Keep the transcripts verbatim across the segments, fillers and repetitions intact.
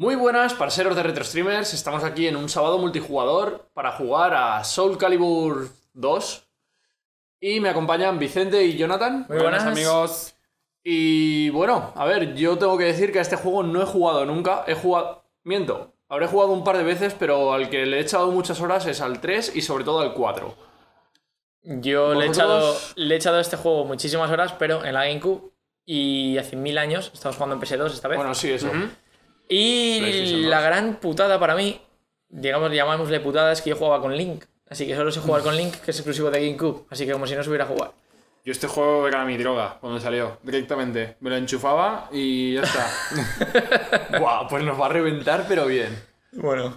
Muy buenas, parceros de RetroStreamers. Estamos aquí en un sábado multijugador para jugar a Soul Calibur dos. Y me acompañan Vicente y Jonathan. Muy buenas, buenas amigos. Y bueno, a ver, yo tengo que decir que a este juego no he jugado nunca. He jugado... Miento, habré jugado un par de veces, pero al que le he echado muchas horas es al tres y sobre todo al cuatro. Yo le he, echado, le he echado a este juego muchísimas horas, pero en la GameCube. Y hace mil años, estamos jugando en P S dos esta vez. Bueno, sí, eso. Uh-huh. Y la gran putada para mí, digamos, llamémosle putada, es que yo jugaba con Link. Así que solo sé jugar con Link, que es exclusivo de GameCube. Así que como si no supiera jugar. Yo este juego era mi droga cuando salió, directamente. Me lo enchufaba y ya está. Buah, pues nos va a reventar, pero bien. Bueno,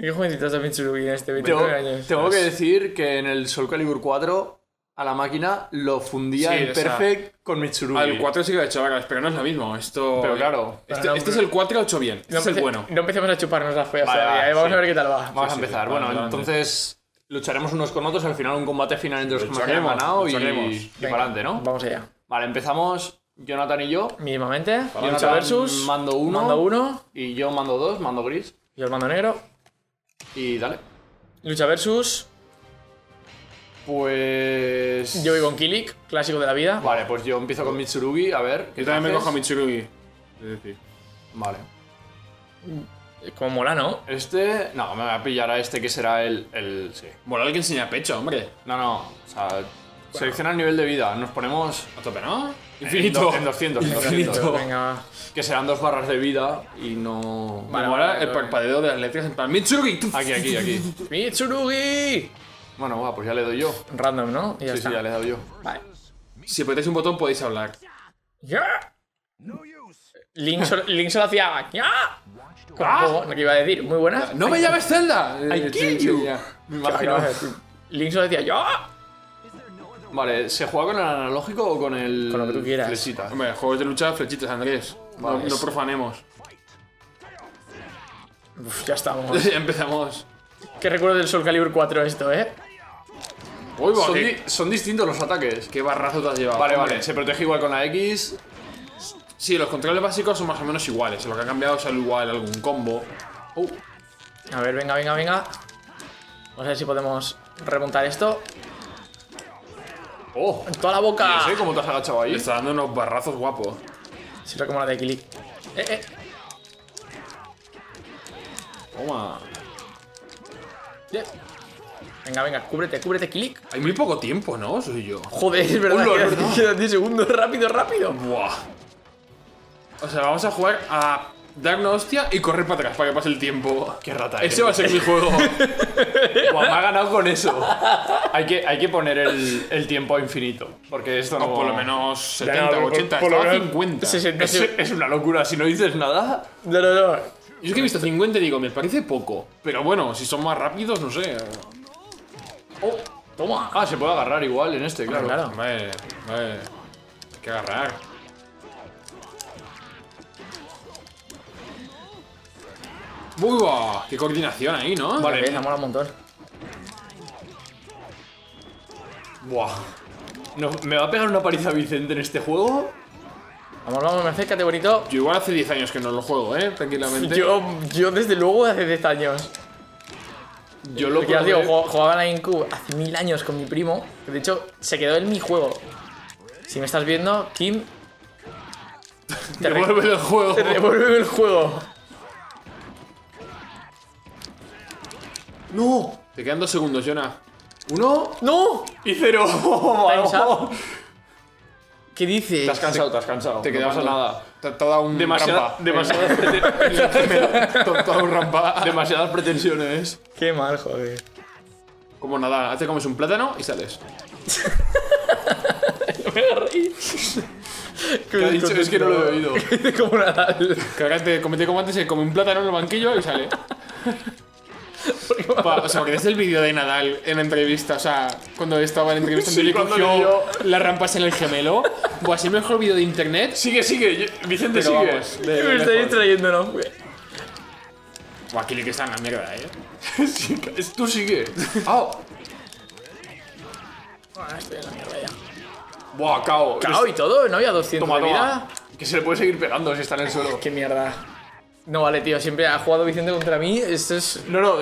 ¿qué jovencitas de Mitsurugi en este vídeo? Tengo, tengo que decir que en el Soul Calibur cuatro... a la máquina lo fundía sí, el Perfect, o sea, con Mitsurugi. Al cuatro sí que lo he hecho, pero no es lo mismo. Esto... Pero claro. Este, no, este no, es el cuatro hecho bien. Este no es el bueno. No empecemos a chuparnos las feas. Vale, todavía, ¿eh? Vamos sí. a ver qué tal va. Vamos sí, a empezar. Sí, bueno, vale, entonces vale. lucharemos unos con otros. Al final un combate final entre los que hemos ganado y, y para adelante, ¿no? Vamos allá. Vale, empezamos Jonathan y yo. Mínimamente. Jonathan versus. Mando uno. Mando uno. Y yo mando dos, mando gris. Yo el mando negro. Y dale. Lucha versus... Pues... yo voy con Kilik, clásico de la vida. Vale, pues yo empiezo con Mitsurugi, a ver... Yo también me cojo a Mitsurugi, es decir. Vale. Como mola, ¿no? Este... No, me voy a pillar a este que será el... el... sí. Mola el que enseña pecho, hombre. No, no, o sea... Bueno. Selecciona el nivel de vida, nos ponemos... A tope, ¿no? Infinito. En doscientos. Infinito. Venga. Que serán dos barras de vida y no... Vale, me mola vale, el parpadeo de las letras en plan... ¡Mitsurugi! Aquí, aquí, aquí. ¡Mitsurugi! Bueno, va, pues ya le doy yo. Random, ¿no? Y ya sí, está. sí, ya le he dado yo. Vale. Si apretáis un botón podéis hablar. Yeah. Link, solo, Link solo hacía... Yeah. Ah. ¿Qué iba a decir? Muy buenas. ¡No me llames Zelda! I kill you. Me imagino. Link solo decía... Yeah. Vale, ¿se juega con el analógico o con el...? Con lo que tú quieras. Flechitas. Hombre, juegos de lucha, flechitas, Andrés. Vale. No, no profanemos. Uf, ya estamos. Ya empezamos. Qué recuerdo del Soul Calibur cuatro esto, ¿eh? Uy, son, di son distintos los ataques. Qué barrazo te has llevado. Vale, vale, vale. Se protege igual con la X. Sí, los controles básicos son más o menos iguales. Lo que ha cambiado es algo igual, algún combo. Uh. A ver, venga, venga, venga. Vamos a ver si podemos remontar esto. ¡Oh! ¡En toda la boca! No sé cómo te has agachado ahí. Le está dando unos barrazos guapos. Sirve como la de Kilik. ¡Eh, eh! Toma. Yeah. Venga, venga, cúbrete, cúbrete, Kilik. Hay muy poco tiempo, ¿no? Soy yo. Joder, es verdad. Quedan queda diez segundos, rápido, rápido. Buah. O sea, vamos a jugar a dar una hostia y correr para atrás para que pase el tiempo. Qué rata. Ese va a ser mi juego. Buah, me ha ganado con eso. Hay que, hay que poner el, el tiempo infinito. Porque esto no. O por lo menos setenta, ochenta, por, por lo menos cincuenta. sesenta, es, es una locura, si no dices nada. No, no, no. Yo es que he visto cincuenta y digo, me parece poco. Pero bueno, si son más rápidos, no sé. ¡Oh! ¡Toma! Ah, se puede agarrar igual en este, claro. Claro, claro. Vale, vale. Hay que agarrar. ¡Uy, va! ¡Qué coordinación ahí, ¿no? Vale, me mola un montón. ¡Buah! No, ¿me va a pegar una paliza Vicente en este juego? Vamos, vamos, me acércate, bonito. Yo igual hace diez años que no lo juego, ¿eh? Tranquilamente. Yo, yo desde luego hace diez años. Yo lo que digo, jugaba en la GameCube hace mil años con mi primo. Que de hecho, se quedó en mi juego. Si me estás viendo, Kim... Te devuélveme el juego. Te devuélveme el juego. ¡No! Te quedan dos segundos, Jonah. Uno. ¡No! Y cero. ¿Qué dices? Te has cansado, te has cansado. Te quedabas no a nada. Te, te ha dado un demasiada, rampa. Demasiadas, preten demasiadas pretensiones. Qué mal, joder. Como nada, hace comes un plátano y sales. No me reí. ¿Qué ha dicho? Es que no lo he oído. Como nada. Que ahora te comete como antes, se come un plátano en el banquillo y sale. Pa, o sea, porque es el vídeo de Nadal en la entrevista, o sea, cuando estaba en entrevista sí, cuando le cogió las rampas en el gemelo. O así el mejor vídeo de internet. Sigue, sigue, yo, Vicente, pero sigue. Vamos, de, de me estáis distrayendo, ¿no? Buah, Kilik está en la mierda, ¿eh? Sí, tú sigue. ¡Au! Buah, estoy en la mierda ya. Buah, cao. Cao y todo, ¿no había doscientos toma, de vida? Toma. Que se le puede seguir pegando si está en el suelo. Qué mierda. No, vale, tío, siempre ha jugado Vicente contra mí. Esto es... No, no.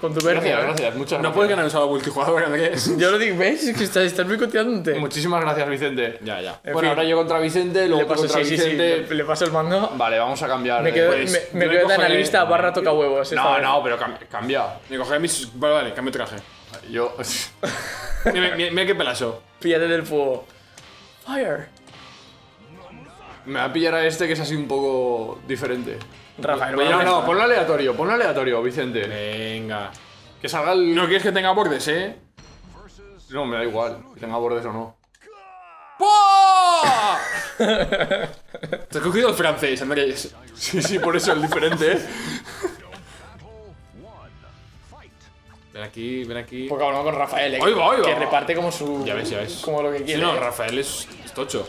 Controversia. Gracias, gracias, muchas gracias. No puedes ganar un solo multijugador, ¿no? ¿Qué es? Yo lo digo, ¿veis? Es que estás, estás muy coteándote. Muchísimas gracias, Vicente. Ya, ya. En bueno, fin, ahora yo contra Vicente, luego paso, contra sí, Vicente. Sí, sí. Le paso el mando. Vale, vamos a cambiar. Me quedo, pues, me, me quedo cogeré... de analista barra toca huevos. No, no, pero cam cambia. Me cogeré mis... Vale, vale, cambio traje. Yo... mira, mira, mira qué pelazo. Píllate del fuego. Fire. Me va a pillar a este que es así un poco diferente. Rafael, no, no, no, ponlo aleatorio, ponlo aleatorio, Vicente. Venga. Que salga el... No quieres que tenga bordes, ¿eh? No, me da igual, que tenga bordes o no. ¡Pooooooh! Te has cogido el francés, Andrés. Sí, sí, por eso el diferente, ¿eh? Ven aquí, ven aquí. Porque hablamos con Rafael, ¿eh? Oiga, que, oiga. Que reparte como su... Ya ves, ya ves. Como lo que quiere. Sí, no, Rafael es, es tocho.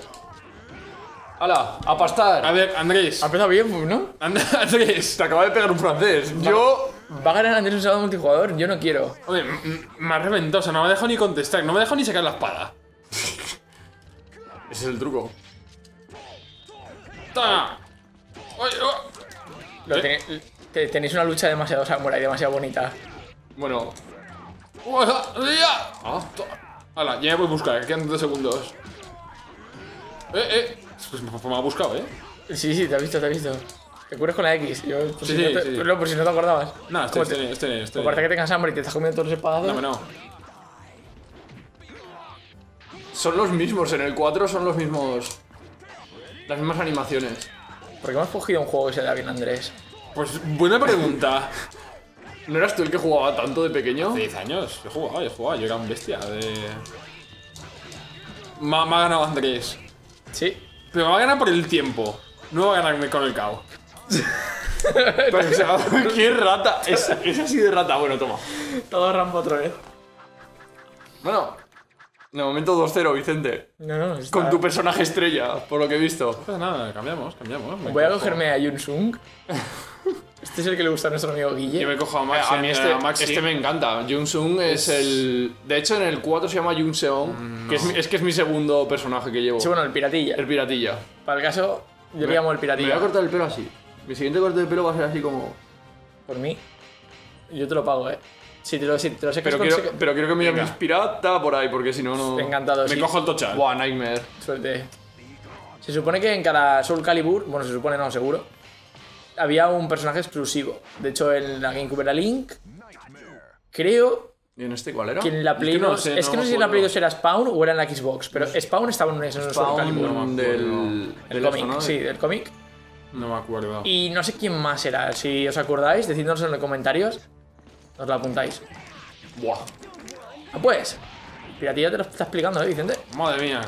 ¡Hala! ¡A pastar! A ver, Andrés. Ha empezado bien, ¿no? And Andrés, te acaba de pegar un francés. Va, yo... Va a ganar Andrés un sábado multijugador. Yo no quiero. Oye, me ha reventado. O sea, no me ha dejado ni contestar. No me ha dejado ni sacar la espada. Ese es el truco. ¡Toma! Lo ten te tenéis una lucha demasiado samurai, demasiado bonita. Bueno. ¡Hala! Ya me voy a buscar. Quedan dos segundos. ¡Eh, eh! Pues me ha buscado, ¿eh? Sí, sí, te ha visto, te ha visto. Te cubres con la X. Yo, por sí, si sí, no te, sí. No, por si no te acordabas. No, estoy bien, estoy bien. Me parece que tengas hambre y te estás comiendo todos los espadazos. No, no. Son los mismos, en el cuatro son los mismos. Las mismas animaciones. ¿Por qué me has cogido un juego que se da bien, Andrés? Pues buena pregunta. ¿No eras tú el que jugaba tanto de pequeño? Hace diez años. Yo jugaba, yo jugaba. Yo era un bestia de... Me ha ganado Andrés. Sí. Pero me va a ganar por el tiempo. No va a ganarme con el K O. Pero, o sea, ¡qué rata! Es, es así de rata. Bueno, toma. Todo rampa otra vez. Bueno. De momento dos cero, Vicente. No, no, está... Con tu personaje estrella, por lo que he visto. Pues nada, cambiamos, cambiamos. Me Voy cojo. a cogerme a Yunsung. Este es el que le gusta a nuestro amigo Guille. Yo me cojo a Maxi. Eh, a mí este, a Maxi. Este me encanta. Yunsung es... es el... De hecho, en el cuatro se llama Yunseong. No. Que es, es que es mi segundo personaje que llevo. Sí, bueno, el piratilla. El piratilla. Para el caso, yo me, le llamo el piratilla. Me voy a cortar el pelo así. Mi siguiente corte de pelo va a ser así como... Por mí. Yo te lo pago, eh. Si te lo, si te lo sé que pero, quiero, con... pero quiero que me llames pirata por ahí, porque si no, no... Encantado, Me sí. cojo el tocha. Buah, Nightmare. Suerte. Se supone que en cada Soul Calibur, bueno, se supone no, seguro, había un personaje exclusivo. De hecho, en la GameCube era Link, creo... ¿Y en este cuál era? Que en la Play es que no, sé, es que no, no sé si en la Play dos era Spawn o era en la Xbox, pero Spawn estaba en ese Soul Calibur. Spawn del... del cómic, sí, del cómic. No me acuerdo. Y no sé quién más era, si os acordáis, decídnos en los comentarios. Os la apuntáis. Buah. Ah, pues. Piratilla te lo está explicando, ¿eh, Vicente? Madre mía.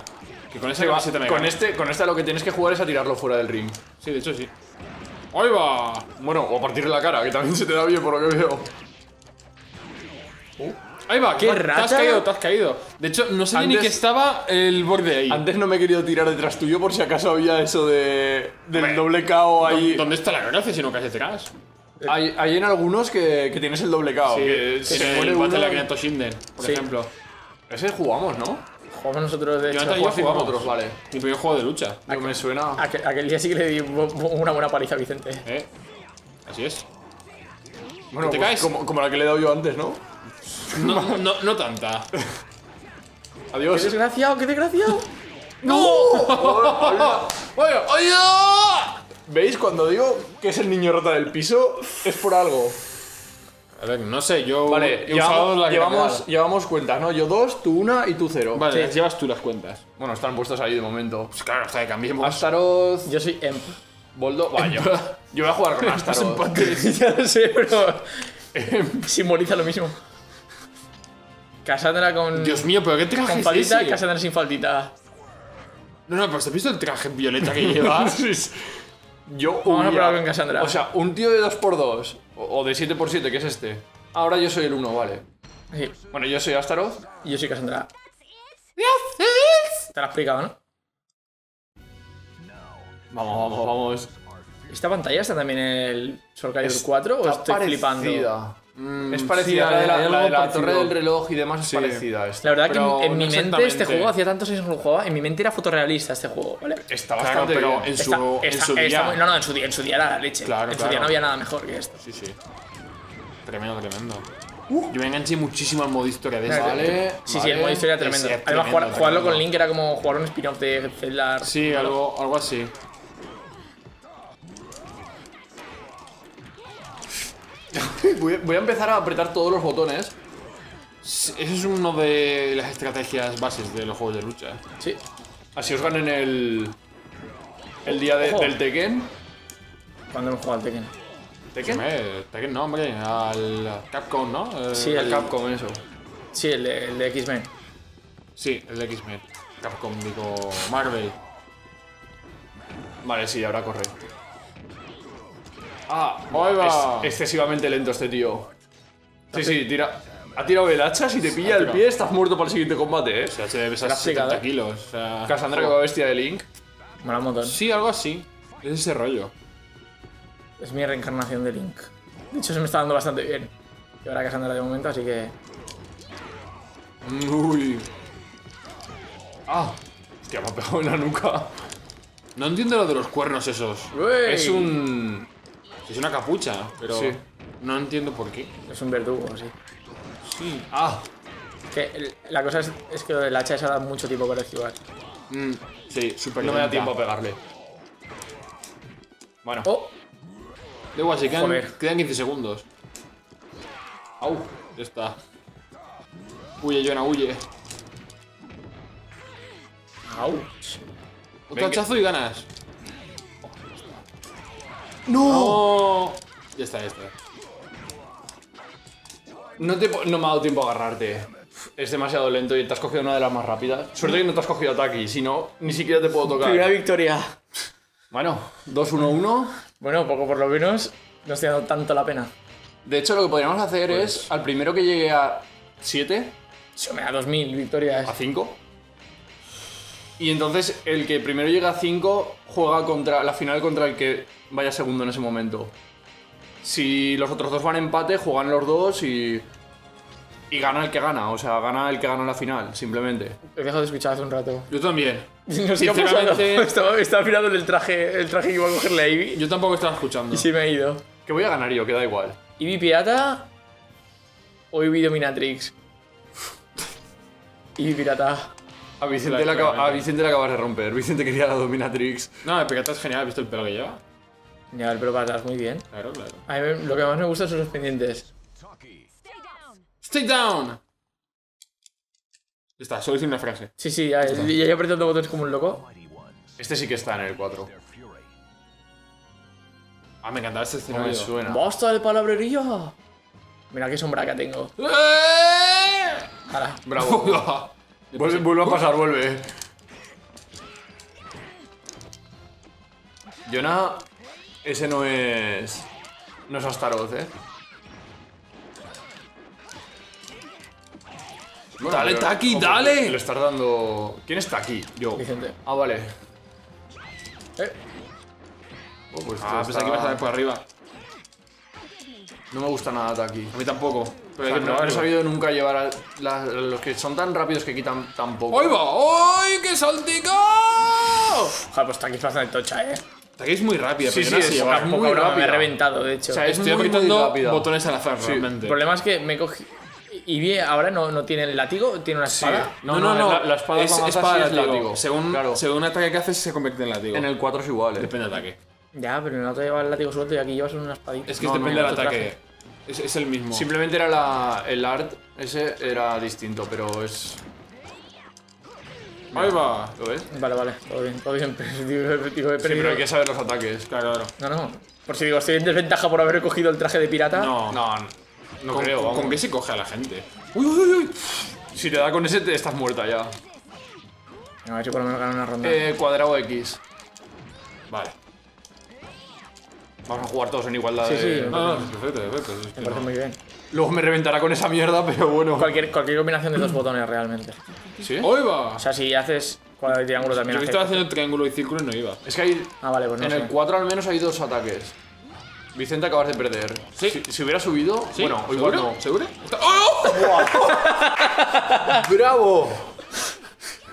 Que con ese va, se te me con este, con esta lo que tienes que jugar es a tirarlo fuera del ring. Sí, de hecho sí. ¡Ahí va! Bueno, o a partirle la cara, que también se te da bien por lo que veo. Uh. ¡Ahí va! ¡Qué rata! Te has caído, te has caído. De hecho, no sabía antes, ni que estaba el borde ahí. Antes no me he querido tirar detrás tuyo por si acaso había eso de... Del bueno, doble K O ahí. ¿Dónde está la gracia si no caes detrás? Hay, hay en algunos que, que tienes el doble K O. Sí, que se se el Battle uno... Agnato Shinden, por sí. ejemplo. Ese jugamos, ¿no? Jugamos nosotros de yo hecho. Yo jugamos otros, vale. Mi primer juego de lucha. Yo me suena. Aquel, aquel día sí que le di una buena paliza a Vicente. ¿Eh? Así es. Bueno, ¿te pues, caes? Como, como la que le he dado yo antes, ¿no? No, no, no, no tanta. Adiós. ¡Qué desgraciado, qué desgraciado! ¡No! ¡Oye, oye! ¿Veis? Cuando digo que es el niño rata del piso, es por algo. A ver, no sé, yo... Vale, llevamos, la llevamos, llevamos cuentas, ¿no? Yo dos, tú una y tú cero. Vale, sí. Las llevas tú las cuentas. Bueno, están puestas ahí de momento. Pues claro, hasta que cambiemos. Astaroth... Yo soy Emp. Voldo... Vaya. Yo voy a jugar con Astaroth. Ya lo sé, pero... Simboliza lo mismo. Cassandra con... Dios mío, pero ¿qué traje es ese? Cassandra sin faldita. No, no, pero ¿has visto el traje violeta que llevas? Yo Vamos a probar con Cassandra. O sea, un tío de dos por dos o de siete por siete, que es este. Ahora yo soy el uno, vale. Sí. Bueno, yo soy Astaroth. Y yo soy Cassandra. Te lo he explicado, ¿no? Vamos, vamos, vamos. ¿Esta pantalla está también en el Soul Calibur cuatro o estoy flipando? Mm, es parecida, sí, la de la, la, de la torre del reloj y demás es sí. parecida a esta. La verdad pero que en, en no mi mente este juego, hacía tantos años que no lo jugaba, en mi mente era fotorrealista este juego, ¿vale? Está bastante claro, pero en su, está, en su día... Está, no, no, en su, en su día era la leche, claro, en claro. su día no había nada mejor que esto. Sí, sí. Tremendo, tremendo. Uh. Yo me enganché muchísimo al modo historia de claro, este, ¿vale? Sí, vale, sí, el modo historia era tremendo. Además, tremendo, jugar, tremendo. jugarlo con Link era como jugar un spin-off de Zelda. Sí, algo, algo así. Voy, voy a empezar a apretar todos los botones. Eso es una de las estrategias bases de los juegos de lucha. Sí. Así os ganen el... El día de, del Tekken. ¿Cuándo hemos jugado al Tekken? ¿Tekken? Tekken no, hombre. Al Capcom, ¿no? El, sí, el Capcom, eso. Sí, el de, el de X-Men. Sí, el de X-Men. Capcom, digo... Marvel. Vale, sí, ahora corre. Ah, va. Es excesivamente lento este tío. Sí, sí, tira. Ha tirado el hacha, si te pilla el pie estás muerto para el siguiente combate, eh. O sea, se debe ser setenta kilos. O sea, Cassandra que va bestia de Link. Me la montan. Sí, algo así. Es ese rollo. Es mi reencarnación de Link. De hecho, se me está dando bastante bien. Y ahora Cassandra de momento, así que... Uy. Ah. Hostia, me ha pegado en la nuca. No entiendo lo de los cuernos esos. Uy. Es un... Es una capucha, pero sí. no entiendo por qué. Es un verdugo, sí. Sí. Ah. Que el, la cosa es, es que el hacha esa da mucho tiempo para esquivar. Mm, sí, super No lenta. me da tiempo a pegarle. Bueno. Oh. Da igual, si quedan, quedan quince segundos. Au, ya está. Huye, Jonah, huye. Au. Otro hachazo y ganas. No. ¡No! Ya está, ya está. No, te, no me ha dado tiempo a agarrarte. Es demasiado lento y te has cogido una de las más rápidas. Suerte que no te has cogido a Taki, si no, ni siquiera te puedo tocar. Primera victoria. Bueno, dos uno uno. Bueno, poco por lo menos. No estoy dando tanto la pena. De hecho, lo que podríamos hacer pues... es, al primero que llegue a siete... Se me da dos mil victorias. ¿A cinco? Y entonces, el que primero llega a cinco juega contra la final contra el que vaya segundo en ese momento. Si los otros dos van a empate, juegan los dos y... Y gana el que gana, o sea, gana el que gana la final, simplemente. He dejado de escuchar hace un rato. Yo también. No sé qué ha pasado. Estaba, estaba mirando el traje, el traje que iba a cogerle a Ivy. Yo tampoco estaba escuchando. Y sí me he ido. Que voy a ganar yo, que da igual. ¿Ivy pirata o Ivy dominatrix? Ivy pirata. A Vicente, la acaba, a Vicente le acabas de romper. Vicente quería la dominatrix. No, el pirata es genial. ¿Has visto el pelo que lleva? Ya, el pelo para atrás, muy bien. Claro, claro. A mí lo que más me gusta son los pendientes. ¡Stay down! Ya está, solo hice una frase. Sí, sí, ya, ya, ya he apretado botones como un loco. Este sí que está en el cuatro. Ah, me encantaba este escenario. Me suena. ¡Basta de palabrería! Mira qué sombra que tengo. Ahora. ¡Bravo! Vuelve, vuelve a pasar, vuelve. Jonah, ese no es... No es Astaroth, eh. Bueno, dale, Taki, dale. Le estás dando... ¿Quién está aquí? Yo. Vicente. Ah, vale. Eh. Oh, pues ah, pensé que ibas a dar por arriba. No me gusta nada Taki. A mí tampoco. Pero o sea, es que no, no he sabido nunca llevar a la, los que son tan rápidos que quitan tan poco. ¡Ay, va! ¡Ay, qué saltico! Ojalá, pues Taki es bastante tocha, eh. Taki es muy rápida, sí, pero sí, sí, es muy rápida. Me he reventado, de hecho. O sea, es estoy apretando botones al azar, sí. realmente. El problema es que me cogí... Y bien, ahora no, no tiene el látigo, tiene una espada. Sí. No, no, no, no, la, la espada es, es para el látigo. látigo. Según, claro. según el ataque que haces, se convierte en látigo. En el cuatro es igual, eh. Depende del ataque. Ya, pero en el otro llevas el látigo suelto y aquí llevas una espadita. Es que no, depende del no, ataque. Es, es el mismo. Simplemente era la, el art, ese era distinto, pero es... Ahí va, ¿lo ves? Vale, vale, todo bien, todo bien. Digo, he sí, pero hay que saber los ataques, claro, claro. No, no, por si digo, estoy en desventaja por haber cogido el traje de pirata. No, no, no. No con, creo, ¿con qué se coge a la gente? ¡Uy, uy, uy! Si te da con ese, te estás muerta ya. No, a ver si por lo menos gana una ronda. Eh, cuadrado X. Vale. Vamos a jugar todos en igualdad sí, de... Sí, ah, perfecto, perfecto. Es que me parece no. muy bien. Luego me reventará con esa mierda, pero bueno. Cualquier, cualquier combinación de dos botones, realmente. ¿Sí? ¡Oh, iba! O sea, si haces cuadrado y triángulo también... Yo estaba haciendo triángulo y círculo y no iba. Es que hay... Ah, vale, pues no En sé. el cuatro al menos hay dos ataques. Vicente, acabas de perder. ¿Sí? Si, si hubiera subido... ¿Sí? Bueno, igual ¿Seguro? no. ¿Seguro? ¡Oh! ¡Bravo!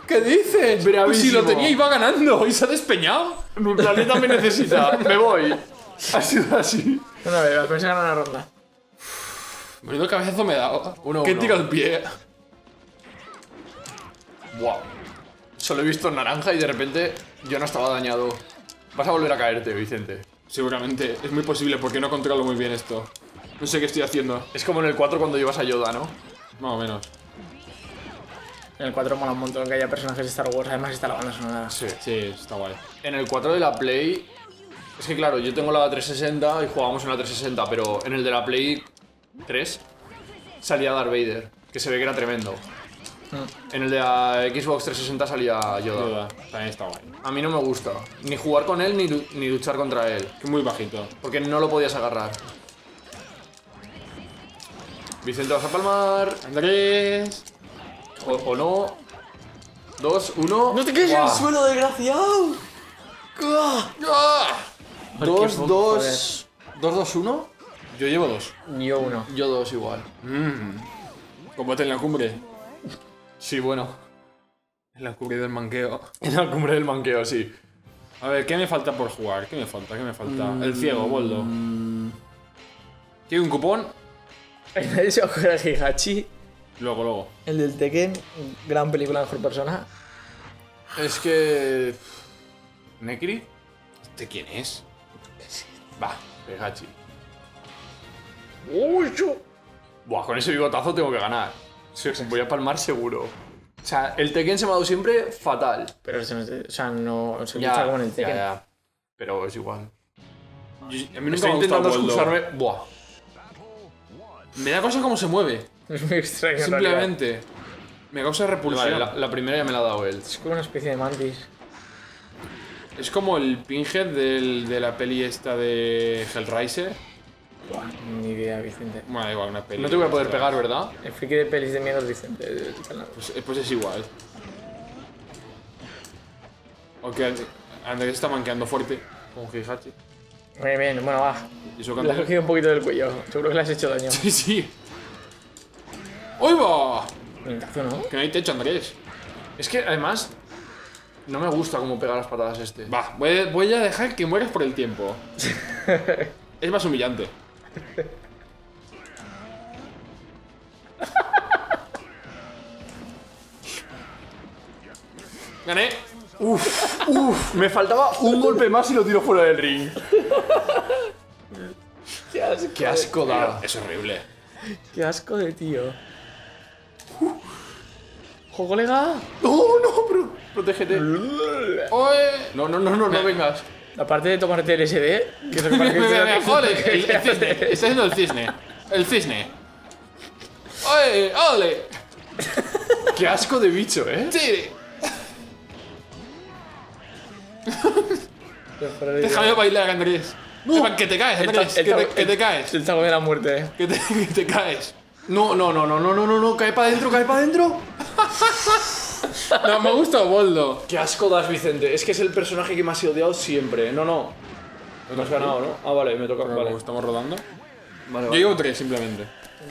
¿Qué dices? Bravísimo. Si lo tenía iba ganando y se ha despeñado. Mi planeta me necesita. Me voy. Ha sido así. Una vez, la próxima gana una ronda. Menudo cabezazo me he dado. Uno, ¿Qué uno. tira el pie? Buah. Solo he visto naranja y de repente yo no estaba dañado. Vas a volver a caerte, Vicente. Seguramente. Es muy posible porque no controlo muy bien esto. No sé qué estoy haciendo. Es como en el cuatro cuando llevas a Yoda, ¿no? Más o menos. En el cuatro mola un montón que haya personajes de Star Wars. Además está la banda sonora. Sí, sí, está guay. En el cuatro de la Play... Es que claro, yo tengo la trescientos sesenta y jugábamos en la trescientos sesenta, pero en el de la Play tres salía Darth Vader, que se ve que era tremendo. Mm. En el de la Xbox trescientos sesenta salía Yoda. Yoda. También está guay. A mí no me gusta ni jugar con él ni, ni luchar contra él. Que muy bajito. Porque no lo podías agarrar. Vicente, vas a palmar. Andrés. O, o no. Dos, uno. ¡No te quedes en el suelo, desgraciado! ¡Guau! ¡Guau! Dos, dos. Dos, dos, uno. Yo llevo dos. Yo uno. Yo dos igual. Mm. Combate en la cumbre. Sí, bueno. En la cumbre del manqueo. En la cumbre del manqueo, sí. A ver, ¿qué me falta por jugar? ¿Qué me falta? ¿Qué me falta? Mm. El ciego, Voldo. Mm. ¿Tiene un cupón? ¿Nadie se va a jugar a Heihachi? Luego, luego. El del Tekken, gran película, mejor persona. Es que... ¿Nekri? ¿Este quién es? Va, Heihachi. ¡Uy, yo! Buah, con ese bigotazo tengo que ganar. Voy a palmar seguro. O sea, el Tekken se me ha dado siempre fatal. Pero se me... O sea, no... Se lucha como en el Tekken. Ya, ya. Pero es igual. Ay, a mí nunca estoy me intentando excusarme... Buah. Me da cosa cómo se mueve. Es muy extraño. Simplemente. Me causa repulsión. Vale, la, la primera ya me la ha dado él. Es como una especie de mantis. Es como el Pinhead del, de la peli esta de Hellraiser. Buah, ni idea, Vicente. Bueno, igual, una peli. No te voy a poder pegar, ¿verdad? El friki de pelis de miedo es Vicente. Pues, pues es igual. Ok, Andrés está manqueando fuerte con Heihachi. Muy bien, bueno, va. Le has cogido un poquito del cuello. Seguro que le has hecho daño. Sí, sí. ¡Uy, va! ¿No? Que no hay techo, Andrés. Es que, además, no me gusta cómo pega las patadas este. Va, voy, voy a dejar que mueras por el tiempo. Es más humillante. Gané. Uf, uf, me faltaba un golpe más y lo tiro fuera del ring. Qué asco, Qué asco da. Es horrible. Qué asco de tío. Uh. ¡Jo, colega! ¡No, no, pero protégete! No, no, no, no, no, no vengas. Aparte de tomarte el L S D, que es lo que parece que el, el cisne. Está haciendo el cisne. El cisne. ¡Oye! ¡Ole! ¡Qué asco de bicho, eh! ¡Sí! Déjame bailar, Andrés. No. Que te caes, Andrés. Que te, que te caes. El taco de la muerte, eh. Que te, que te caes. No, no, no, no, no, no, no, no. Cae para adentro, cae para adentro. No, me gusta Voldo. Qué asco das, Vicente. Es que es el personaje que más he odiado siempre. No, no. No has ganado, ¿no? Ah, vale, me toca. Vale. Estamos rodando. Vale, vale. Yo llevo tres, simplemente.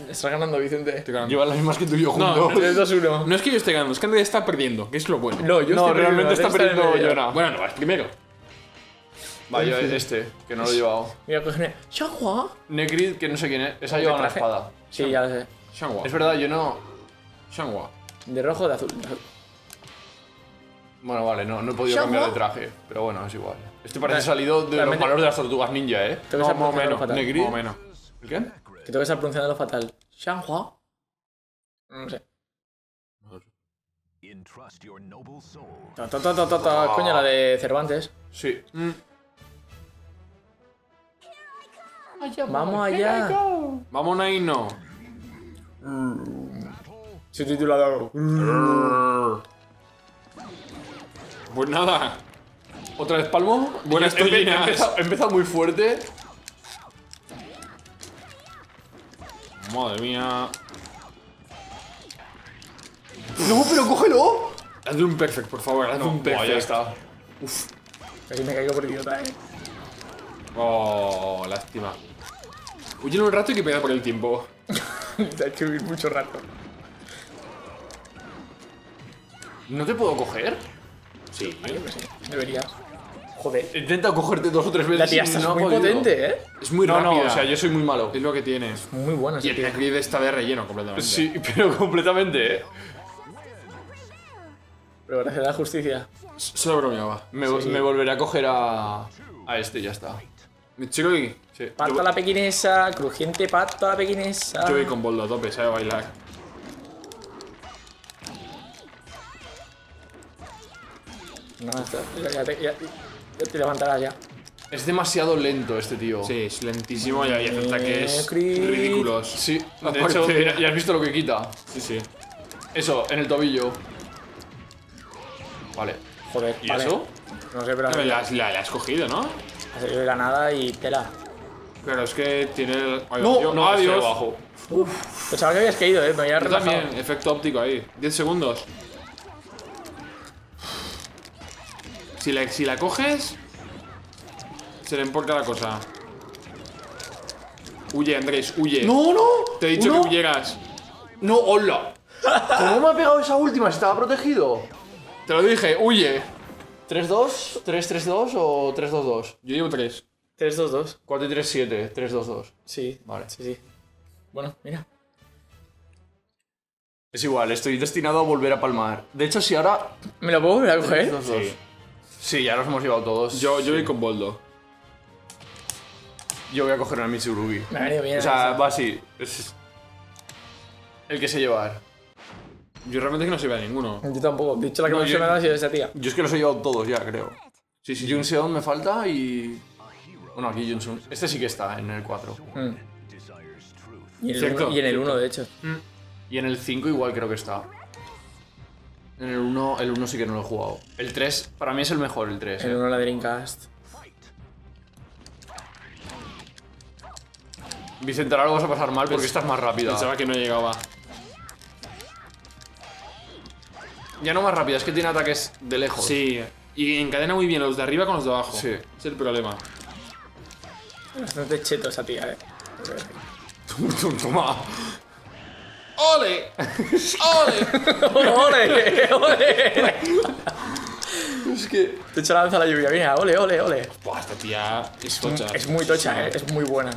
Estás ganando, Vicente. Llevas las mismas que tú y yo juntos. No, tres, dos, uno. No es que yo esté ganando, es que Andrés está perdiendo, que es lo bueno. No, yo no, estoy realmente está perdiendo Yoda. Bueno, no, vas primero. Vaya, es este, que no lo he llevado. Mira, cogerme. ¿Xianghua? Negrid, que no sé quién es. Esa lleva una espada. Sí, ya lo sé. Xianghua. Es verdad, yo no. Xianghua. De rojo o de azul. Bueno, vale, no, no he podido cambiar de traje, pero bueno, es igual. Este parece salido de los valores de las tortugas ninja, ¿eh? No, más o menos. Negrid. Más o menos. ¿El qué? Que tengo que estar pronunciando lo fatal. ¿Xianghua? No sé. Ta ta ta ta ta ta, oh. Coño, la de Cervantes. Sí. Mm. Vamos allá. Vamos a irnos. Se titula de algo. Pues nada. Otra vez palmo. Buena estrellina. Empieza muy fuerte. Madre mía. No, pero cógelo. Hazle un perfect, por favor. Hazle no, un perfect. Oh, ya está. Uf. Casi me caigo por idiota, eh. Oh, lástima. Huyen un rato y que pega por el tiempo. Hay que huir mucho rato. ¿No te puedo coger? Sí, yo creo que sí. Deberías. Joder. Intenta cogerte dos o tres veces. La tía está no muy podido. potente, ¿eh? Es muy rápida. No, no, o sea, yo soy muy malo. Es lo que tienes. Muy buena. Y el Hagrid está de relleno completamente. Sí, pero completamente, ¿eh? Pero gracias a la justicia. Solo bromeaba. Me, sí. me volveré a coger a... A este y ya está. Mitsurugi. Sí. Pata yo... la pequinesa. Crujiente pata la pequinesa. Yo voy con Voldo a tope, sabe bailar. No, ya te, ya, ya te levantarás ya. Es demasiado lento este tío. Sí, es lentísimo y hay ataques ridículos. Sí, de hecho, y has visto lo que quita. Sí, sí. Eso, en el tobillo. Vale. Joder, ¿y vale. eso? No sé, pero... No, la, la, la has cogido, ¿no? Ha salido de la nada y tela. Pero es que tiene... El... Ay, no, tío, no, adiós. Abajo. Uf, pensaba que habías caído, ¿eh? Me había relajado. También, efecto óptico ahí. diez segundos. Si la, si la coges, se le importa la cosa. Huye, Andrés, huye. ¡No, no! Te he dicho ¿Uno? que huyeras. ¡No, hola! ¿Cómo me ha pegado esa última? Si estaba protegido. Te lo dije, huye. ¿tres dos? ¿tres tres dos o tres dos dos? Yo llevo tres. tres dos dos. cuatro tres siete, tres dos dos. Sí, vale. Sí, sí. Bueno, mira. Es igual, estoy destinado a volver a palmar. De hecho, si ahora... ¿Me la puedo volver a coger? tres dos dos. Sí. Sí, ya nos hemos llevado todos. Yo, yo sí. voy con Voldo. Yo voy a coger una Mitsurugi. Me ha venido bien. O sea, va así. El que sé llevar. Yo realmente es que no se lleva a ninguno. Yo tampoco. De hecho, la que no, me yo, me ha dado es esa tía. Yo es que los he llevado todos ya, creo. Sí, sí. Jun Seon me falta y... Bueno, aquí Jun Seon. Este sí que está en el cuatro. Mm. Y, en el uno, y en el uno, de hecho. Mm. Y en el cinco igual creo que está. En el uno, el uno sí que no lo he jugado. El tres, para mí es el mejor, el tres. El uno, eh. la Dreamcast. Vicente, ahora lo vas a pasar mal porque estás más rápida. Pensaba que no llegaba. Ya no más rápida, es que tiene ataques de lejos. Sí, y encadena muy bien los de arriba con los de abajo. Sí. Es el problema. Bastante cheto esa tía, eh. Toma. ¡Ole! ¡Ole! ¡Ole! ¡Ole! Es que... Te echa la lanza a la lluvia, mira, ole, ole, ole. Buah, esta tía es tocha. Es muy tocha, sí. eh. Es muy buena.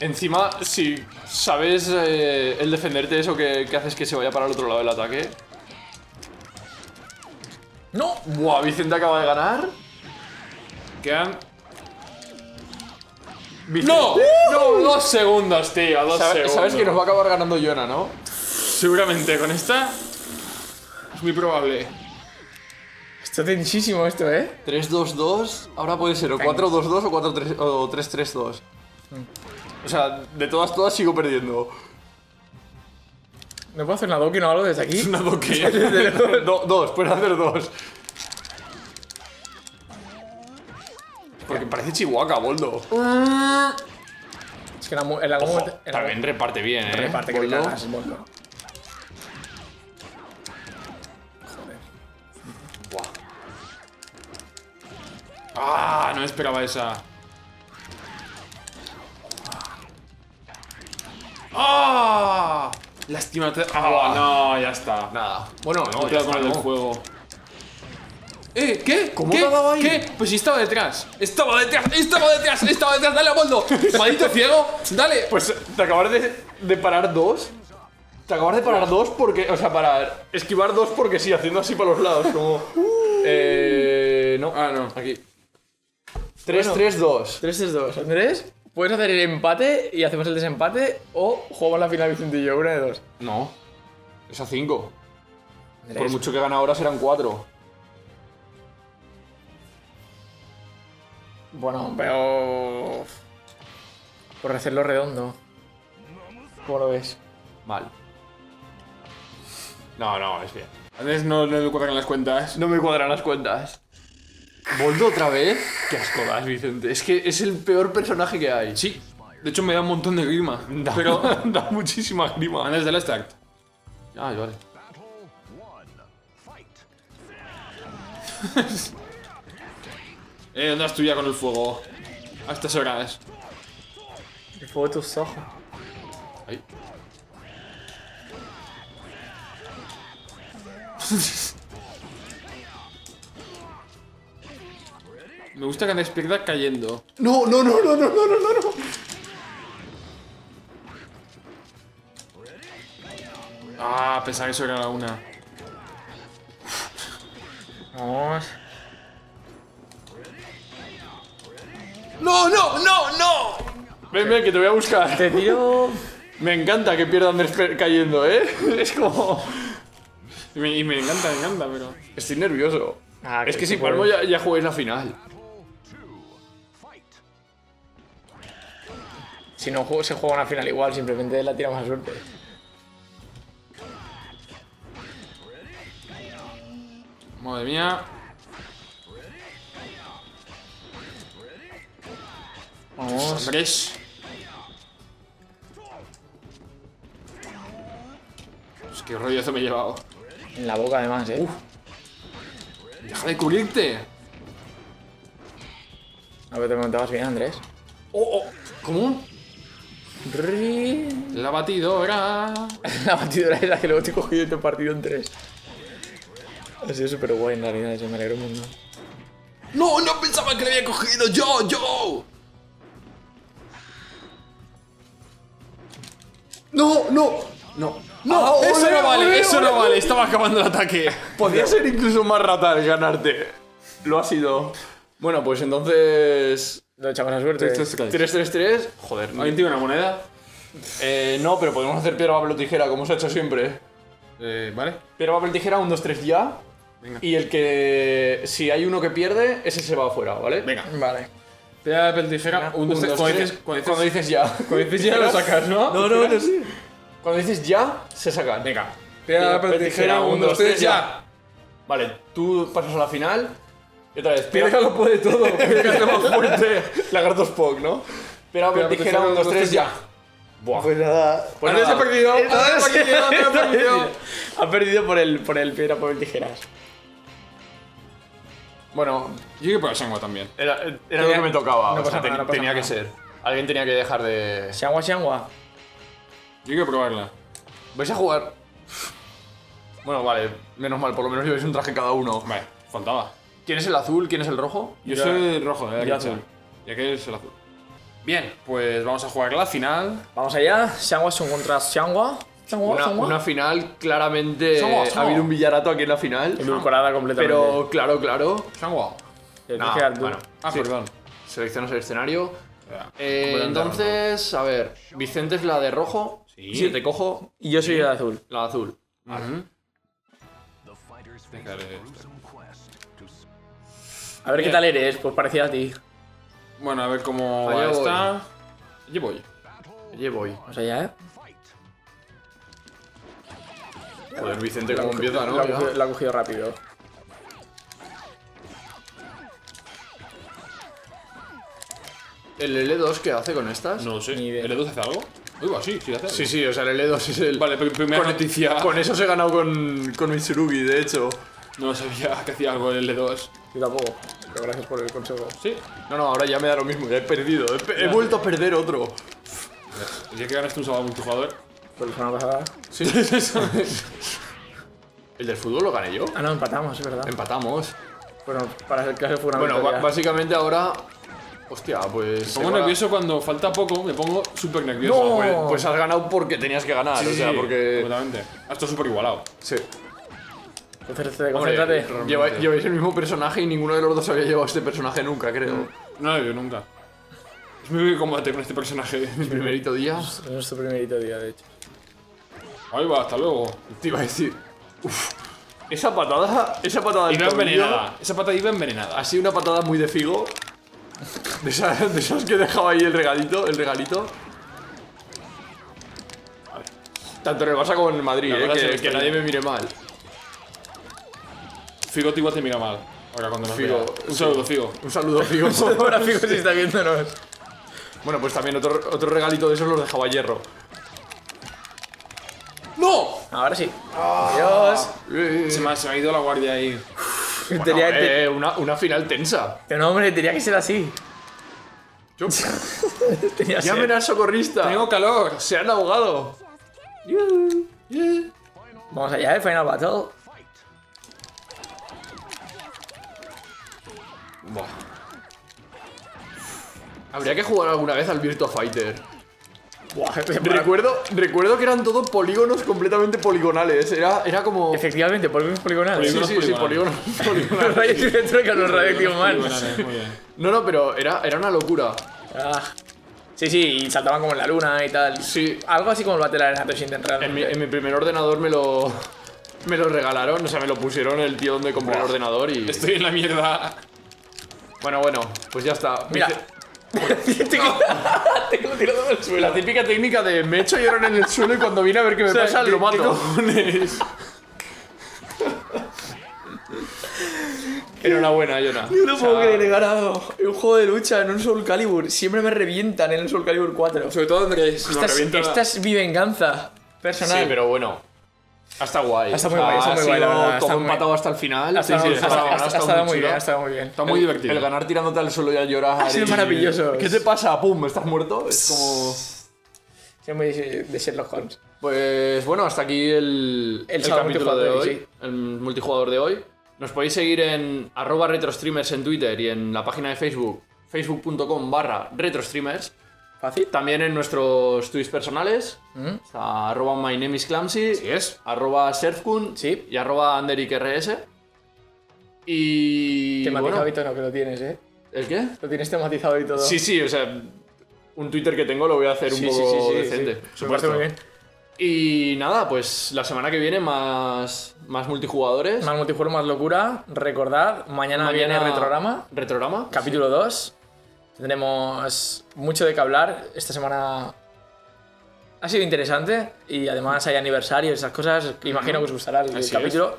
Encima, si sabes eh, el defenderte, eso que, que haces que se vaya para el otro lado del ataque. ¡No! Buah, Vicente acaba de ganar. Quedan... Vicente. ¡No! ¡No! Dos segundos, tío, dos ¿Sabes, segundos. Sabes que nos va a acabar ganando Yona, ¿no? Seguramente, con esta... Es muy probable. Está tensísimo esto, ¿eh? tres dos dos, ahora puede ser o cuatro dos dos o tres tres dos. O sea, de todas, todas sigo perdiendo. ¿No puedo hacer una doki o algo desde aquí? ¿Una doki? Do, dos, puedes hacer dos. Porque parece Chihuahua, Voldo. Es que en la, en la Ojo, momento, en también la, reparte bien, eh. Reparte que Voldo. Cagas, Voldo. Joder. Buah. Ah, no me esperaba esa. Ah, lástima. Ah, no, ya está. Nada. Bueno, no, no te voy a poner el juego. ¿Eh? ¿Qué? ¿Cómo ¿Qué? Te ha dado ahí? ¿Qué? Pues si estaba detrás. Estaba detrás, estaba detrás, estaba detrás. Dale a Voldo. Maldito ciego. Dale. Pues te acabas de, de parar dos. Te acabas de parar dos porque... O sea, parar... Esquivar dos porque sí, haciendo así para los lados. Como... eh... No. Ah, no. Aquí. tres tres dos. tres tres dos. Andrés, puedes hacer el empate y hacemos el desempate o jugamos la final Vicente y yo. Una de dos. No. Es a cinco. Andrés. Por mucho que gana ahora serán cuatro. Bueno, pero... Por hacerlo redondo. ¿Cómo lo ves? Mal. No, no, es bien. A veces no, no me cuadran las cuentas. No me cuadran las cuentas. ¿Voldo otra vez? Qué asco das, Vicente. Es que es el peor personaje que hay. Sí. De hecho, me da un montón de grima. Da, pero da muchísima grima. Antes del start. Ah, vale. Eh, ¿dónde estás tú ya con el fuego? a estas horas. El fuego de tus ojos. Ay. Me gusta que andes pierdas cayendo. No, no, no, no, no, no, no, no. Ah, pensaba que eso era la una. Vamos. No, no, no, no. Ven, ven, que te voy a buscar. Te tiro. Me encanta que pierda Andrés cayendo, ¿eh? Es como... Y me, y me encanta, me encanta, pero... Estoy nervioso. Ah, es que, que si palmo ya, ya jugué la final. Si no juego, se juega una final igual, simplemente la tira más suerte. Madre mía. Vamos. Andrés. Pues qué rollazo me he llevado. En la boca además, eh. Uf. Deja de cubrirte. A ver, te montabas bien, Andrés. Oh, oh. ¿Cómo? Ri... La batidora. La batidora es la que luego te he cogido y te he partido en tres. Ha sido súper guay en realidad, eso me alegro mucho. No, no pensaba que le había cogido yo, yo. No, no, no, no, ah, eso olé, no vale, olé, eso olé, no olé. vale, estaba acabando el ataque. Podría ser incluso más ratal ganarte. Lo ha sido. Bueno, pues entonces... Lo echamos a suerte. tres tres tres. Joder, ¿no? ¿Alguien tiene una moneda? Eh, no, pero podemos hacer piedra, papel o tijera, como se ha hecho siempre. Eh, vale. Piedra, papel, tijera, uno, dos, tres, ya. Venga. Y el que... Si hay uno que pierde, ese se va afuera, ¿vale? Venga. Vale. Piedra, papel, tijera, uno, dos, tres, cuando dices, cuando dices ya. Cuando dices ya lo sacas, ¿no? No, no, no, sí. Cuando dices ya, se saca. Venga. Piedra, papel, tijera, uno, dos, tres, ya. Vale, tú pasas a la final. Y otra vez, piedra lo puede todo. Piedra que hace más fuerte. Lagartos Pog, ¿no? Piedra, papel, tijera, uno, dos, tres, ya. Buah. Pues nada. Pues Andrés nada. ha perdido. Andrés ha perdido. Andrés ha perdido. Ha perdido por el, por el piedra, papel, tijeras. Bueno, yo que por el Xianghua también. Era, era tenía, lo que me tocaba. No o sea, nada, ten, no tenía nada. que ser. Alguien tenía que dejar de. Xianghua, Xianghua. Yo hay que probarla. ¿Vais a jugar? Bueno, vale. Menos mal, por lo menos lleváis un traje cada uno. Vale, faltaba. ¿Quién es el azul? ¿Quién es el rojo? Yo ya, soy el rojo, eh. Ya y aquel es el azul. Bien, pues vamos a jugar la final. Vamos allá, Xianghua contra Xianghua. Una, una final, claramente Xianghua, Xianghua. ha habido un villarato aquí en la final. Edulcorada completamente. Pero claro, claro. Xianghua. Nah, bueno. Ah, sí. Perdón. Seleccionas el escenario. Yeah. Eh, entonces, a ver, Vicente es la de rojo. Sí. Yo te cojo. Y yo soy sí. la de azul. La de azul. Uh -huh. A ver Bien. qué tal eres, pues parecía a ti. Bueno, a ver cómo Allá va voy. esta. Allí voy. Allí voy. Vamos allá, ¿eh? Joder, Vicente, como empieza, ¿no? La, la, la ha cogido rápido. ¿El L dos qué hace con estas? No sé. ¿El L dos hace algo? Uy, va, sí, sí hace algo. Sí, sí, o sea, el L dos es el... Vale, primera con, noticia. Con eso se ha ganado con, con Mitsurugi, de hecho. No sabía que hacía algo el L dos. Yo tampoco. Pero gracias por el consejo. Sí. No, no, ahora ya me da lo mismo, ya he perdido. He, pe he vuelto a perder otro. Ya que ganaste un sábado multijugador. Por la semana pasada. Sí. ¿El del fútbol lo gané yo? Ah, no, empatamos, es verdad. Empatamos. Bueno, para el caso fue una Bueno, básicamente ahora... Hostia, pues... Me pongo nervioso cuando falta poco, me pongo súper nervioso. ¡No! Pues, pues has ganado porque tenías que ganar, sí, o sea, porque... Completamente. Has estado súper igualado. Sí. Concéntrate, concéntrate. Hombre, lleváis el mismo personaje y ninguno de los dos había llevado este personaje nunca, creo. No, yo nunca. Es mi primer combate con este personaje. Es mi sí, primerito día. Es nuestro primerito día, de hecho. Ahí va, hasta luego. Te iba a decir. Uf. Esa patada. Esa patada y no envenenada. Esa patada iba envenenada. Ha sido una patada muy de figo. De esas, de esas que dejaba ahí el regalito. El regalito. Vale. Tanto en el Barça como en el Madrid, eh, que, que, que nadie me mire mal. Figo, igual te mira mal. Ahora cuando nos Figo, un saludo, Figo. Un saludo, Figo. Ahora Figo si está viéndonos. Bueno, pues también otro, otro regalito de esos los dejaba hierro. ¡No! Ahora sí. ¡Oh! Adiós. Se me, se me ha ido la guardia ahí. Bueno, eh, una, una final tensa. Pero no, hombre, tenía que ser así. Yo... Llamen al socorrista. Tengo calor, se han ahogado. Yeah, yeah. Vamos allá de Final Battle. Buah. Habría que jugar alguna vez al Virtua Fighter. Buah, recuerdo, recuerdo que eran todos polígonos completamente poligonales. Era, era como... Efectivamente, polígonos poligonales. Sí, sí, sí, sí, polígonos poligonales. Rayos y centros los radioactivos malos. No, no, pero era, era una locura. Ah. Sí, sí, y saltaban como en la luna y tal. Sí. Algo así como el Battle Arena Toshinden realmente. En mi, en mi primer ordenador me lo... Me lo regalaron, o sea, me lo pusieron el tío donde compré el ordenador y... Estoy en la mierda. Bueno, bueno, pues ya está. Mira. tengo, tengo tirado en el suelo. La típica técnica de me echo llorar en el suelo y cuando viene a ver qué me o sea, pasa lo mato. Enhorabuena, Yona. Yo no o sea, puedo creer, he ganado un juego de lucha en un Soul Calibur. Siempre me revientan en el Soul Calibur cuatro. Sobre todo Andrés. Esta, revienta... esta es mi venganza personal. Sí, pero bueno. Hasta guay. Hasta muy guay, ah, está muy guay, la verdad. Todo empatado hasta el final. Ha estado muy bien, ha estado muy bien. Está muy el, divertido. El ganar tirándote al suelo y al llorar. Ha sido y... maravilloso. ¿Qué te pasa? Pum, ¿estás muerto? Es como... Sí, muy de Sherlock Holmes. Pues bueno, hasta aquí el, el, el capítulo de hoy. Sí. El multijugador de hoy. Nos podéis seguir en arroba RetroStreamers en Twitter y en la página de Facebook. Facebook.com barra RetroStreamers. Fácil. También en nuestros tweets personales. ¿Mm? Está arroba mynameisclamsy. Así es. Arroba surfkun. Sí. Y arroba undericrs. Y... Tematizado bueno, y todo, que lo tienes, ¿eh? ¿El qué? Lo tienes tematizado y todo. Sí, sí, o sea... Un Twitter que tengo lo voy a hacer sí, un poco sí, sí, sí, decente. Sí, sí. Supuesto. Muy bien. Y nada, pues la semana que viene más, más multijugadores. Más multijugador, más locura. Recordad, mañana, mañana viene Retrograma. Retrograma. Capítulo sí. dos. Tendremos mucho de qué hablar. Esta semana ha sido interesante y además hay aniversarios y esas cosas. Imagino que os gustará el Así capítulo. Es.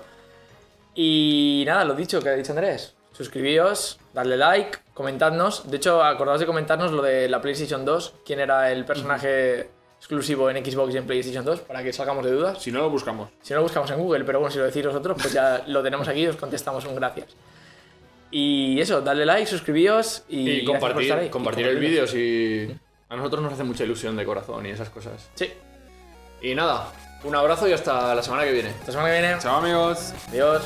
Y nada, lo dicho, que ha dicho Andrés. Suscribíos, dadle like, comentadnos. De hecho, acordaos de comentarnos lo de la PlayStation dos. ¿Quién era el personaje exclusivo en Xbox y en PlayStation dos? Para que salgamos de dudas. Si no lo buscamos. Si no lo buscamos en Google, pero bueno, si lo decís vosotros, pues ya lo tenemos aquí y os contestamos un gracias. Y eso, darle like, suscribíos y, y compartir, compartir, compartir el vídeo si... A nosotros nos hace mucha ilusión de corazón y esas cosas. Sí. Y nada, un abrazo y hasta la semana que viene. Hasta la semana que viene. Chao amigos. Adiós.